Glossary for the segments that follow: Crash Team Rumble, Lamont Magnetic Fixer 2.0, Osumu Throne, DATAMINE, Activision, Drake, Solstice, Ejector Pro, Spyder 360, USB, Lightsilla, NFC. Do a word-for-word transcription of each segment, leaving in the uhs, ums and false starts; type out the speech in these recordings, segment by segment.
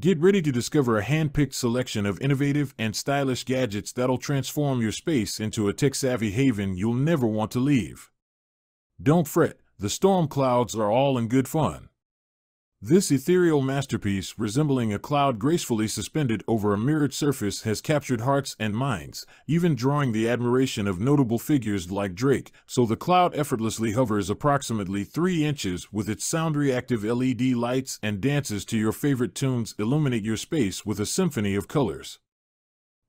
Get ready to discover a hand-picked selection of innovative and stylish gadgets that'll transform your space into a tech-savvy haven you'll never want to leave. Don't fret, the storm clouds are all in good fun. This ethereal masterpiece, resembling a cloud gracefully suspended over a mirrored surface, has captured hearts and minds, even drawing the admiration of notable figures like Drake, so the cloud effortlessly hovers approximately three inches with its sound-reactive L E D lights and dances to your favorite tunes, illuminate your space with a symphony of colors.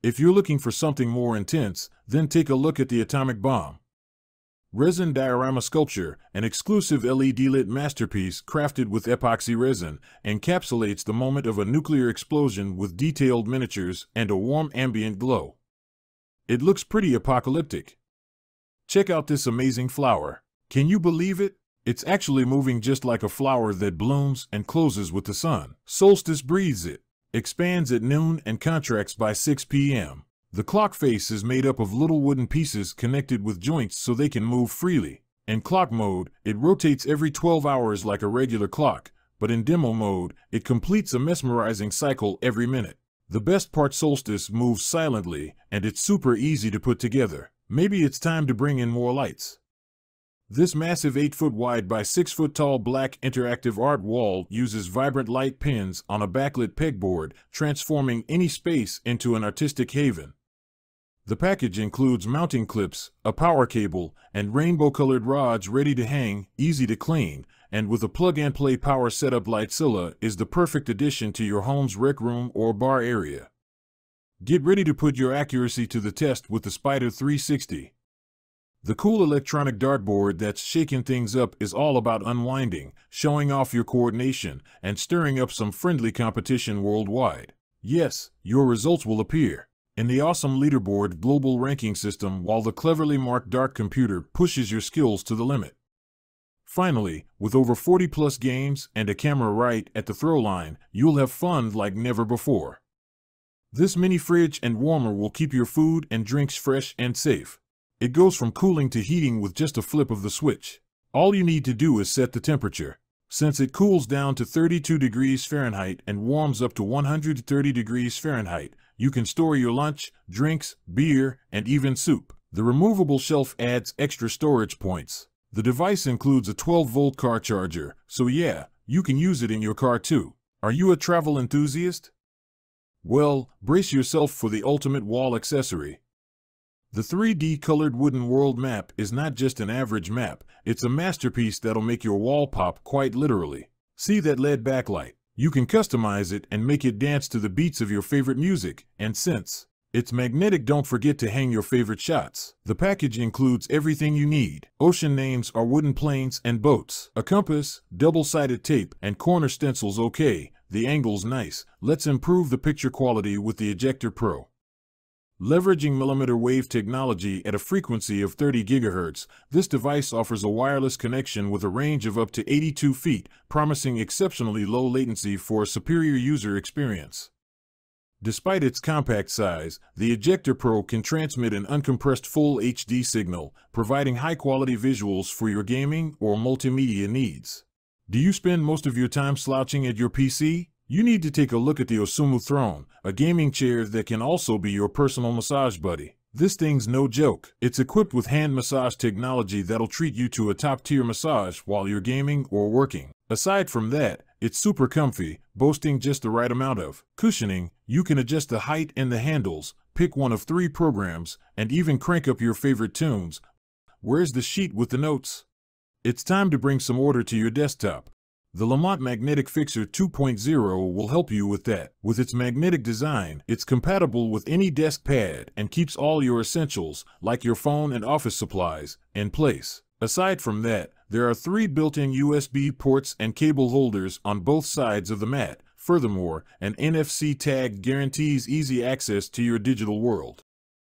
If you're looking for something more intense, then take a look at the Atomic Bomb. Resin diorama sculpture, an exclusive L E D-lit masterpiece crafted with epoxy resin, encapsulates the moment of a nuclear explosion with detailed miniatures and a warm ambient glow. It looks pretty apocalyptic. Check out this amazing flower. Can you believe it? It's actually moving just like a flower that blooms and closes with the sun. Solstice breathes it, expands at noon and contracts by six p m The clock face is made up of little wooden pieces connected with joints so they can move freely. In clock mode, it rotates every twelve hours like a regular clock, but in demo mode, it completes a mesmerizing cycle every minute. The best part, Solstice moves silently, and it's super easy to put together. Maybe it's time to bring in more lights. This massive eight foot wide by six foot tall black interactive art wall uses vibrant light pins on a backlit pegboard, transforming any space into an artistic haven. The package includes mounting clips, a power cable, and rainbow-colored rods ready to hang, easy to clean, and with a plug-and-play power setup, Lightsilla is the perfect addition to your home's rec room or bar area. Get ready to put your accuracy to the test with the Spyder three sixty. The cool electronic dartboard that's shaking things up is all about unwinding, showing off your coordination, and stirring up some friendly competition worldwide. Yes, your results will appear in the awesome leaderboard global ranking system, while the cleverly marked dart computer pushes your skills to the limit. Finally, with over forty plus games and a camera right at the throw line, you'll have fun like never before. This mini fridge and warmer will keep your food and drinks fresh and safe. It goes from cooling to heating with just a flip of the switch. All you need to do is set the temperature. Since it cools down to thirty-two degrees Fahrenheit and warms up to one hundred thirty degrees Fahrenheit, you can store your lunch, drinks, beer, and even soup. The removable shelf adds extra storage points. The device includes a twelve volt car charger, so yeah, you can use it in your car too. Are you a travel enthusiast? Well, brace yourself for the ultimate wall accessory. The three D colored wooden world map is not just an average map, it's a masterpiece that'll make your wall pop, quite literally. See that L E D backlight? You can customize it and make it dance to the beats of your favorite music, and since it's magnetic, don't forget to hang your favorite shots. The package includes everything you need. Ocean names are wooden planes and boats, a compass, double-sided tape, and corner stencils. Okay, the angle's nice. Let's improve the picture quality with the Ejector Pro. Leveraging millimeter wave technology at a frequency of thirty gigahertz, this device offers a wireless connection with a range of up to eighty-two feet, promising exceptionally low latency for a superior user experience. Despite its compact size, the Ejector Pro can transmit an uncompressed full H D signal, providing high-quality visuals for your gaming or multimedia needs. Do you spend most of your time slouching at your P C? You need to take a look at the Osumu Throne, a gaming chair that can also be your personal massage buddy. This thing's no joke. It's equipped with hand massage technology that'll treat you to a top-tier massage while you're gaming or working. Aside from that, it's super comfy, boasting just the right amount of cushioning. You can adjust the height and the handles, pick one of three programs, and even crank up your favorite tunes. Where's the sheet with the notes? It's time to bring some order to your desktop. The Lamont Magnetic Fixer two point oh will help you with that. With its magnetic design, it's compatible with any desk pad and keeps all your essentials, like your phone and office supplies, in place. Aside from that, there are three built-in U S B ports and cable holders on both sides of the mat. Furthermore, an N F C tag guarantees easy access to your digital world.